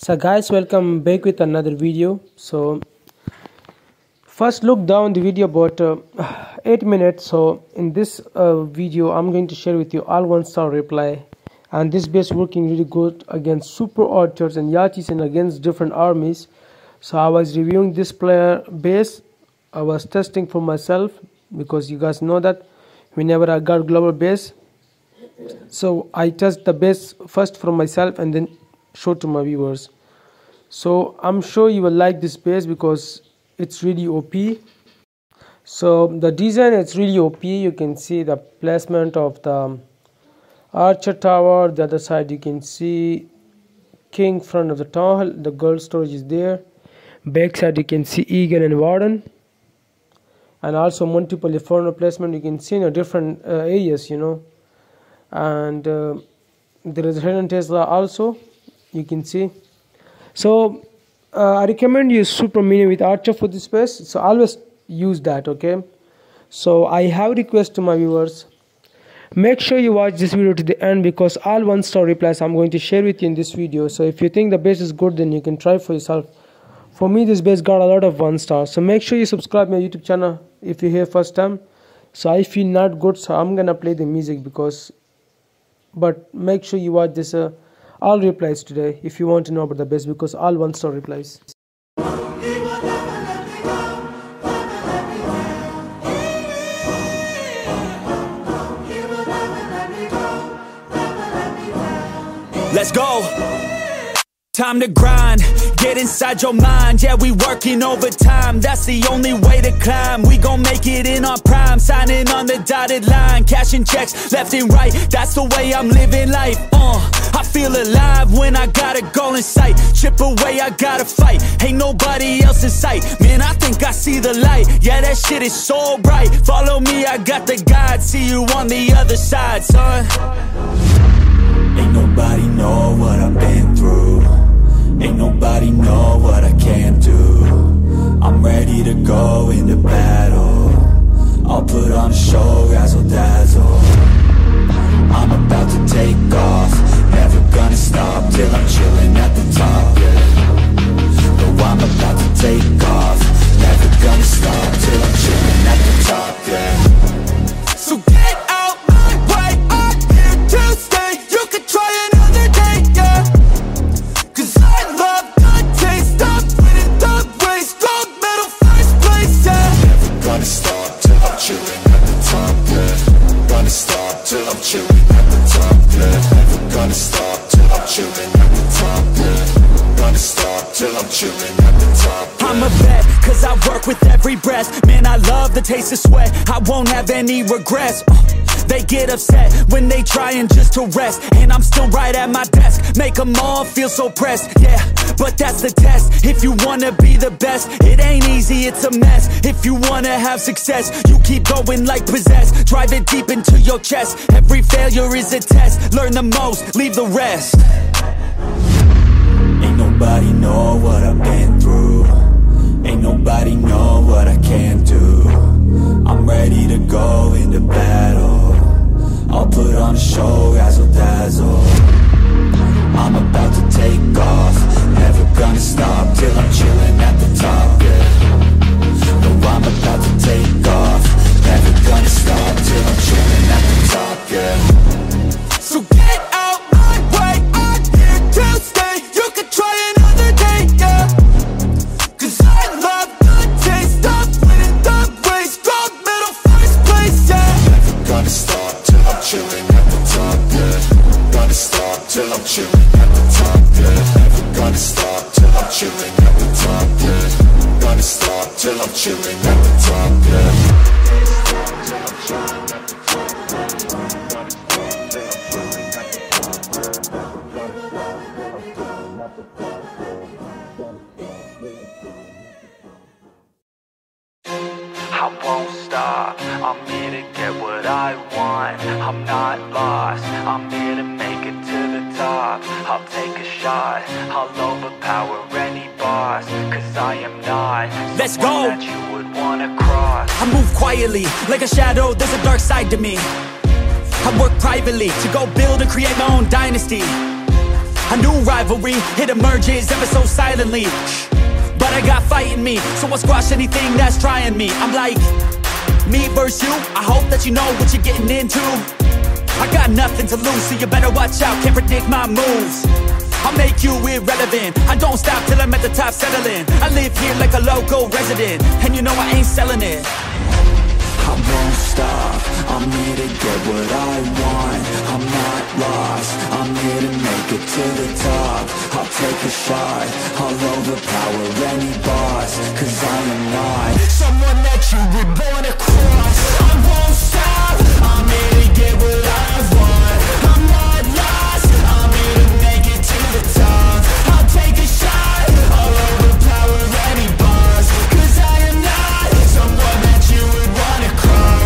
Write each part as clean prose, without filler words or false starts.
So guys, welcome back with another video. So first look down the video about 8 minutes. So in this video I'm going to share with you all 1-star reply, and this base working really good against super archers and yachts and against different armies. So I was reviewing this player base, I was testing for myself, because you guys know that whenever I got global base, so I test the base first for myself and then show to my viewers. So I'm sure you will like this base because it's really OP. So the design is really OP. You can see the placement of the archer tower. The other side you can see king front of the town hall. The gold storage is there. Back side you can see eagle and warden, and also multiple foreign placement you can see in different areas, you know. And there is hidden Tesla also, you can see. So I recommend you super mini with archer for this base, so always use that. Okay, so I have request to my viewers, make sure you watch this video to the end, because all 1-star replies I'm going to share with you in this video. So if you think the base is good, then you can try for yourself. For me, this base got a lot of 1-star. So make sure you subscribe my YouTube channel if you're here first time. So I feel not good, so I'm gonna play the music because, but make sure you watch this all replies today if you want to know about the base, because all 1-star replies. Let's go. Time to grind, get inside your mind. Yeah, we working overtime, that's the only way to climb. We gon' make it in our prime, signing on the dotted line. Cashing checks, left and right, that's the way I'm living life. I feel alive when I got a goal in sight. Chip away, I gotta fight, ain't nobody else in sight. Man, I think I see the light, yeah, that shit is so bright. Follow me, I got the guide, see you on the other side, son. Ain't nobody know what I've been through. Ain't nobody know what I can do. I'm ready to go into battle. I'll put on a show, razzle dazzle. I'm about to take off, never gonna stop till I'm chilling at the top. Yeah. Though I'm about to take off, never gonna stop till I'm chilling at the top. Yeah. So get out my way, I'm here to stay. You can try another day, yeah. I'm a vet, cause I work with every breath. Man, I love the taste of sweat, I won't have any regrets. They get upset when they trying just to rest, and I'm still right at my desk. Make them all feel so pressed, yeah, but that's the test. If you wanna be the best, it ain't easy, it's a mess. If you wanna have success, you keep going like possessed. Drive it deep into your chest, every failure is a test. Learn the most, leave the rest. Ain't nobody know what I've been through. Ain't nobody know what I can do. I'm ready to go into battle. I'll put on a show, razzle dazzle. I'm about to take off, never gonna stop till I'm chilling at the top. Yeah. No, I'm about to take off, never gonna stop till I'm chilling at the top. Yeah. So get out my way, I'm here to stay. You can try another day, yeah. 'Cause I love the taste of winning the race, gold medal first place, yeah. Never gonna stop till I'm chilling at the top. Yeah. Gonna stop till I'm chilling at the top. Yeah. Never gonna stop till I'm chilling at the top. Yeah. Gonna stop till I'm chilling at the top. Yeah. I won't stop, I'm here to get what I want. I'm not lost, I'm here to make it to the top. I'll take a shot, I'll overpower any boss, 'cause I am not someone Let's go. That you would wanna cross. I move quietly, like a shadow, there's a dark side to me. I work privately, to go build and create my own dynasty. A new rivalry, it emerges ever so silently. But I got fight in me, so I'll squash anything that's trying me. I'm like, me versus you, I hope that you know what you're getting into. I got nothing to lose, so you better watch out, can't predict my moves. I'll make you irrelevant, I don't stop till I'm at the top settling. I live here like a local resident, and you know I ain't selling it. I won't stop, I'm here to get what I want. I'm not lost, I'm here to make it to the top. I'll take a shot, I'll overpower any boss. Cause I am not someone that you were born to cross. I won't stop, I'm here to get what I want. I'm not lost, I'm here to make it to the top. I'll take a shot, I'll overpower any boss. Cause I am not someone that you were born to cross.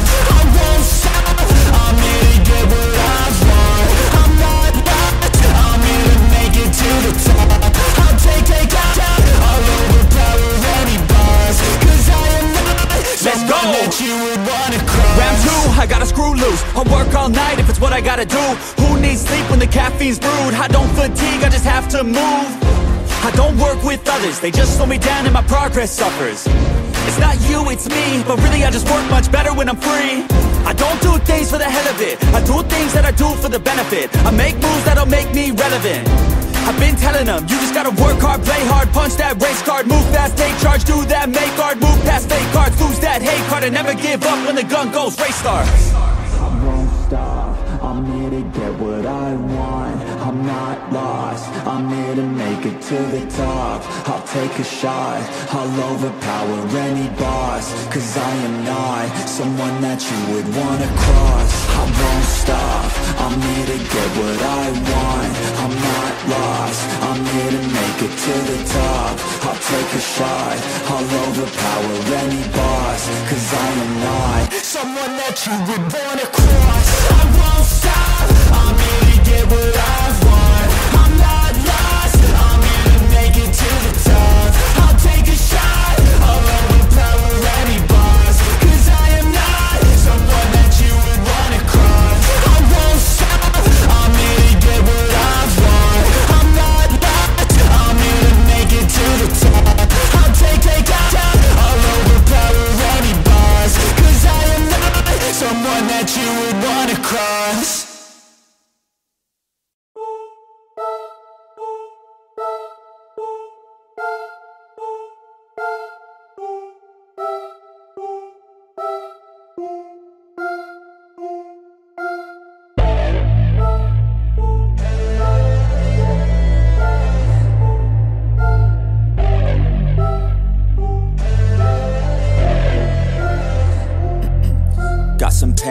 I gotta screw loose, I'll work all night if it's what I gotta do. Who needs sleep when the caffeine's brewed? I don't fatigue, I just have to move. I don't work with others, they just slow me down and my progress suffers. It's not you, it's me, but really I just work much better when I'm free. I don't do things for the hell of it, I do things that I do for the benefit. I make moves that'll make me relevant. I've been telling them, you just gotta work hard, play hard, punch that race card, move fast, take charge, do that, make art, move past fake cards, lose that hate card, and never give up when the gun goes, race start. I won't stop, I'm here to get what I want. I'm not lost, I'm here to make it to the top. I'll take a shot, I'll overpower any boss. Cause I am not someone that you would wanna cross. I won't stop, I'm here to get what I want. I'm not lost, I'm here to make it to the top. I'll take a shot, I'll overpower any boss. Cause I am not someone that you would wanna cross. I won't stop, I'm here to get what I want. I'm not lost, I'm here to make it to the top. I'll take a shot, I'll overpower any boss. Cause I am not someone that you would wanna cross. I won't stop, I'm here to get what I want. I'm not lost, I'm here to make it to the top. I'll take a shot, I'll overpower any boss. Cause I am not someone that you would wanna cross.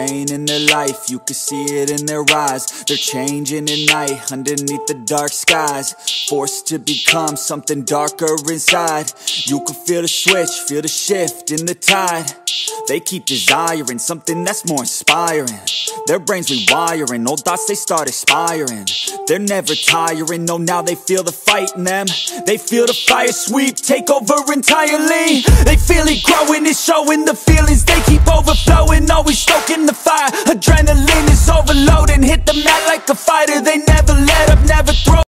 In their life, you can see it in their eyes. They're changing at night, underneath the dark skies. Forced to become something darker inside. You can feel the switch, feel the shift in the tide. They keep desiring something that's more inspiring. Their brains rewiring, old thoughts they start expiring. They're never tiring, no, now they feel the fight in them. They feel the fire sweep, take over entirely. They feel it growing, it's showing the feelings. They keep overflowing, always stoking the fire. Adrenaline is overloading, hit the mat like a fighter. They never let up, never throw